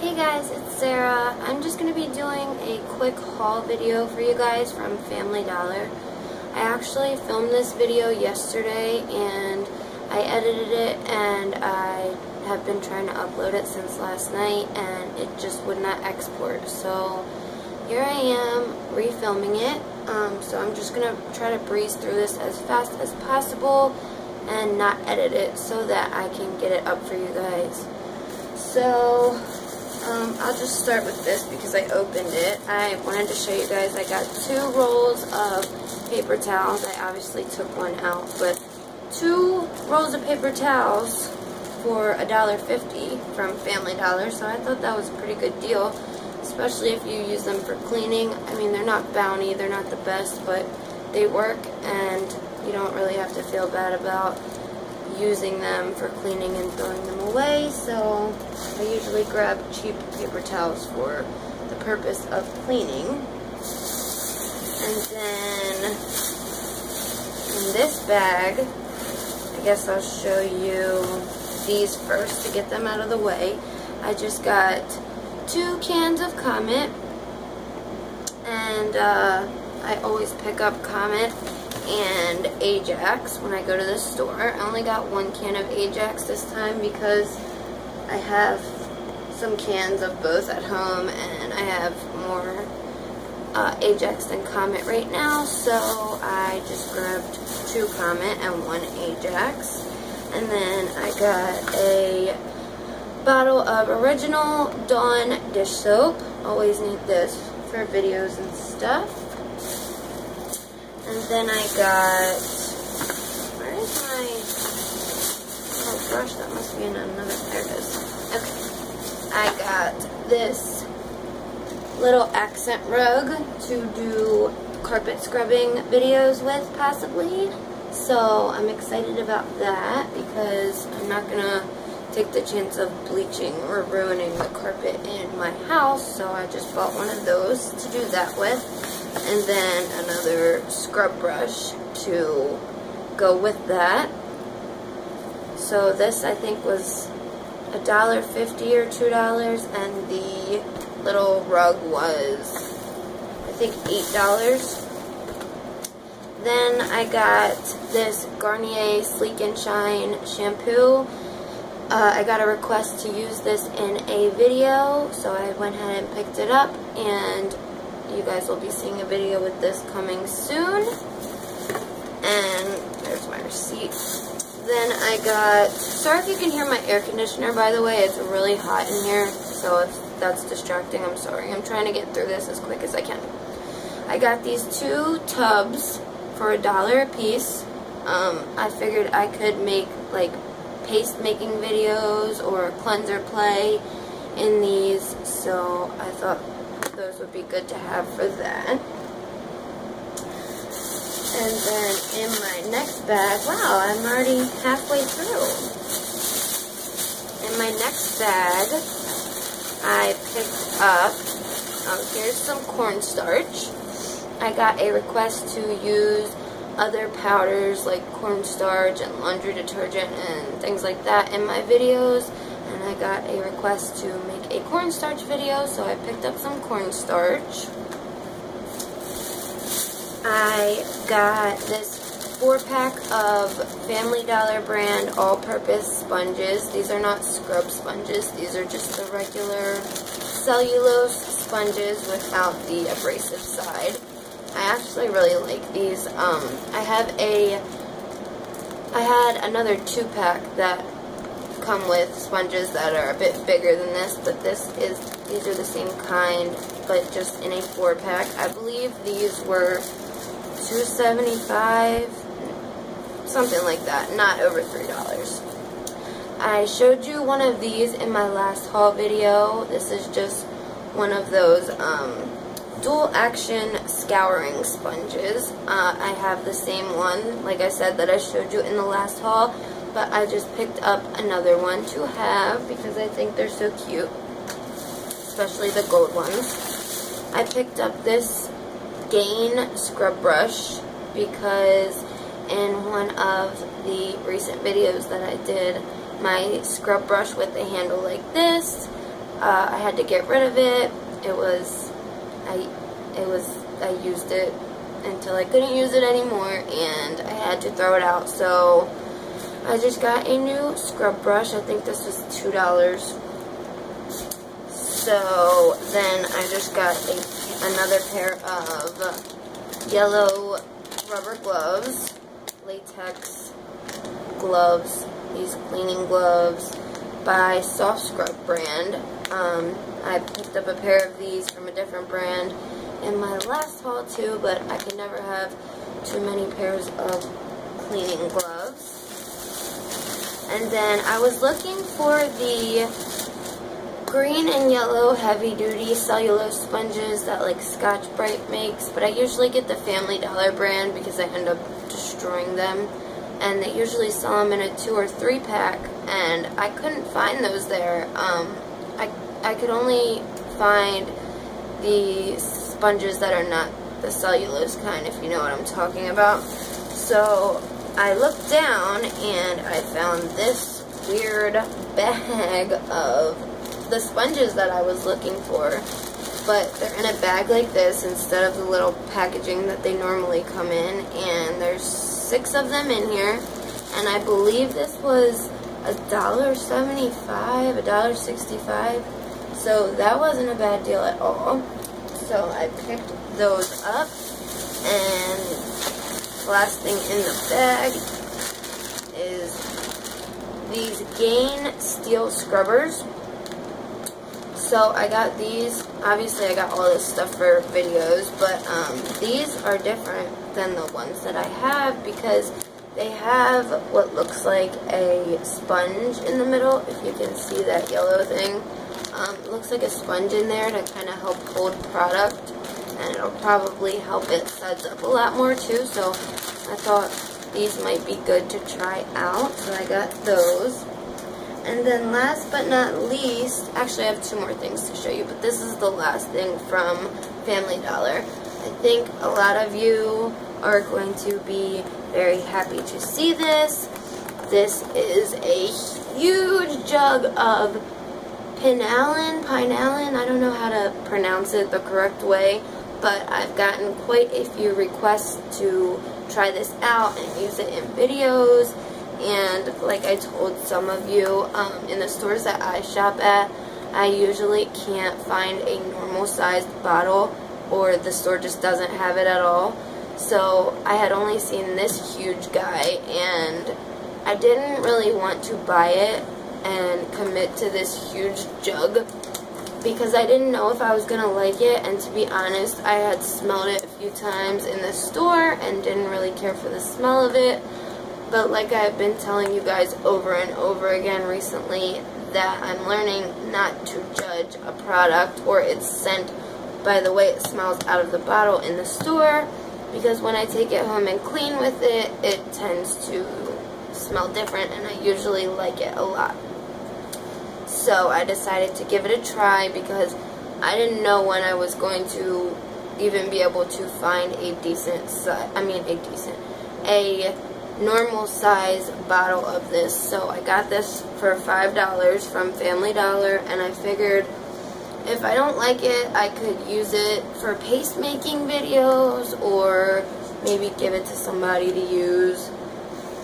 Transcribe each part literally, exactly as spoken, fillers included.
Hey guys, it's Sarah. I'm just going to be doing a quick haul video for you guys from Family Dollar. I actually filmed this video yesterday and I edited it, and I have been trying to upload it since last night and it just would not export. So here I am refilming it. Um, so I'm just going to try to breeze through this as fast as possible and not edit it so that I can get it up for you guys. So Um, I'll just start with this because I opened it. I wanted to show you guys I got two rolls of paper towels. I obviously took one out, but two rolls of paper towels for a dollar fifty from Family Dollar, so I thought that was a pretty good deal, especially if you use them for cleaning. I mean, they're not Bounty, they're not the best, but they work and you don't really have to feel bad about using them for cleaning and throwing them away. So I usually grab cheap paper towels for the purpose of cleaning. And then in this bag, I guess I'll show you these first to get them out of the way. I just got two cans of Comet, and uh, I always pick up Comet and Ajax when I go to the store. I only got one can of Ajax this time because I have some cans of both at home and I have more uh, Ajax than Comet right now, so I just grabbed two Comet and one Ajax. And then I got a bottle of original Dawn dish soap. Always need this for videos and stuff. And then I got, where is my, oh gosh, that must be in another, there it is. Okay, I got this little accent rug to do carpet scrubbing videos with, possibly. So I'm excited about that because I'm not going to take the chance of bleaching or ruining the carpet in my house. So I just bought one of those to do that with. And then another scrub brush to go with that. So this I think was a dollar fifty or two dollars, and the little rug was I think eight dollars. Then I got this Garnier Sleek and Shine shampoo. Uh, I got a request to use this in a video, so I went ahead and picked it up, and you guys will be seeing a video with this coming soon. And there's my receipt. Then I got, sorry if you can hear my air conditioner, by the way, it's really hot in here, so if that's distracting, I'm sorry. I'm trying to get through this as quick as I can. I got these two tubs for a dollar a piece. Um, I figured I could make like paste making videos or cleanser play in these, so I thought those would be good to have for that. And then in my next bag, wow, I'm already halfway through. In my next bag, I picked up, um, here's some cornstarch. I got a request to use other powders like cornstarch and laundry detergent and things like that in my videos. And I got a request to make a cornstarch video, so I picked up some cornstarch. I got this four pack of Family Dollar brand all-purpose sponges. These are not scrub sponges. These are just the regular cellulose sponges without the abrasive side. I actually really like these. Um, I have a... I had another two pack that come with sponges that are a bit bigger than this, but this is, these are the same kind, but just in a four pack. I believe these were two seventy-five, something like that, not over three dollars. I showed you one of these in my last haul video. This is just one of those um, dual action scouring sponges. Uh, I have the same one, like I said, that I showed you in the last haul, but I just picked up another one to have because I think they're so cute, especially the gold ones. I picked up this Gain scrub brush because in one of the recent videos that I did, my scrub brush with a handle like this Uh, I had to get rid of it. It was, I, it was, I used it until I couldn't use it anymore, and I had to throw it out. So I just got a new scrub brush. I think this was two dollars. So then I just got a, another pair of yellow rubber gloves, latex gloves, these cleaning gloves by Soft Scrub brand. Um, I picked up a pair of these from a different brand in my last haul too, but I can never have too many pairs of cleaning gloves. And then I was looking for the green and yellow heavy-duty cellulose sponges that like Scotch-Brite makes, but I usually get the Family Dollar brand because I end up destroying them, and they usually sell them in a two or three pack, and I couldn't find those there. Um, I, I could only find the sponges that are not the cellulose kind, if you know what I'm talking about. So I looked down and I found this weird bag of the sponges that I was looking for, but they're in a bag like this instead of the little packaging that they normally come in, and there's six of them in here, and I believe this was a dollar seventy-five, a dollar sixty-five, so that wasn't a bad deal at all. So I picked those up, and the last thing in the bag is these Gain steel scrubbers. So I got these. Obviously I got all this stuff for videos, but um, these are different than the ones that I have because they have what looks like a sponge in the middle, if you can see that yellow thing. Um, it looks like a sponge in there to kind of help hold product, and it'll probably help it suds up a lot more too, so I thought these might be good to try out, so I got those. And then last but not least, actually I have two more things to show you, but this is the last thing from Family Dollar. I think a lot of you are going to be very happy to see this. This is a huge jug of Pinalen, Pinalen, I don't know how to pronounce it the correct way, but I've gotten quite a few requests to try this out and use it in videos. And like I told some of you, um, in the stores that I shop at, I usually can't find a normal sized bottle, or the store just doesn't have it at all. So I had only seen this huge guy, and I didn't really want to buy it and commit to this huge jug because I didn't know if I was going to like it, and to be honest, I had smelled it a few times in the store and didn't really care for the smell of it. But like I've been telling you guys over and over again recently, that I'm learning not to judge a product or its scent by the way it smells out of the bottle in the store, because when I take it home and clean with it, it tends to smell different, and I usually like it a lot. So I decided to give it a try because I didn't know when I was going to even be able to find a decent size, I mean a decent, a normal size bottle of this. So I got this for five dollars from Family Dollar, and I figured if I don't like it, I could use it for pastemaking videos, or maybe give it to somebody to use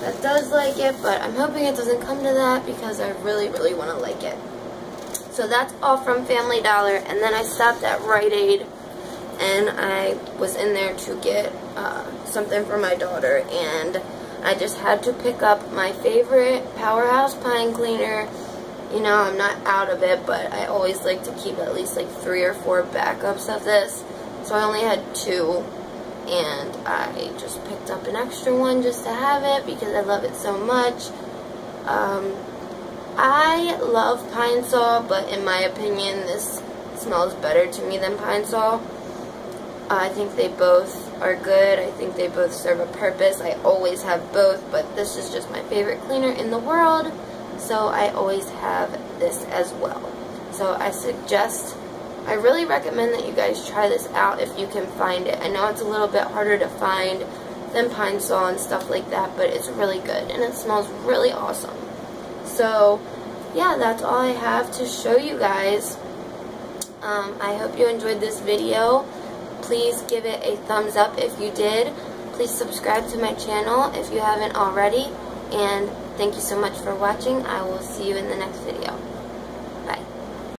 that does like it, but I'm hoping it doesn't come to that because I really, really want to like it. So that's all from Family Dollar, and then I stopped at Rite Aid, and I was in there to get uh, something for my daughter, and I just had to pick up my favorite Powerhouse Pine Cleaner. You know, I'm not out of it, but I always like to keep at least like three or four backups of this. So I only had two, and I just picked up an extra one just to have it because I love it so much. Um, I love Pine Sol, but in my opinion, this smells better to me than Pine Sol. I think they both are good. I think they both serve a purpose. I always have both, but this is just my favorite cleaner in the world, so I always have this as well. So I suggest, I really recommend that you guys try this out if you can find it. I know it's a little bit harder to find than Pine Sol and stuff like that, but it's really good, and it smells really awesome. So yeah, that's all I have to show you guys. Um, I hope you enjoyed this video. Please give it a thumbs up if you did. Please subscribe to my channel if you haven't already. And thank you so much for watching. I will see you in the next video.